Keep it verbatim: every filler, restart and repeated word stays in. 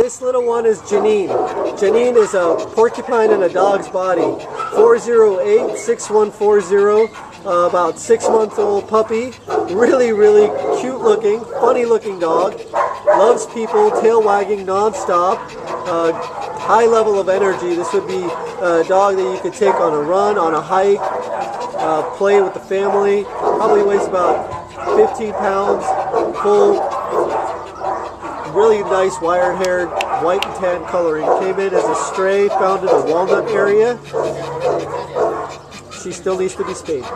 This little one is Jannine. Jannine is a porcupine in a dog's body. four zero eight six one four zero, uh, about six month old puppy. Really, really cute looking, funny looking dog. Loves people, tail wagging nonstop. Uh, high level of energy. This would be a dog that you could take on a run, on a hike, uh, play with the family. Probably weighs about fifteen pounds, full. Really nice wired-haired, white and tan coloring. Came in as a stray, found in the Walnut area. She still needs to be spayed.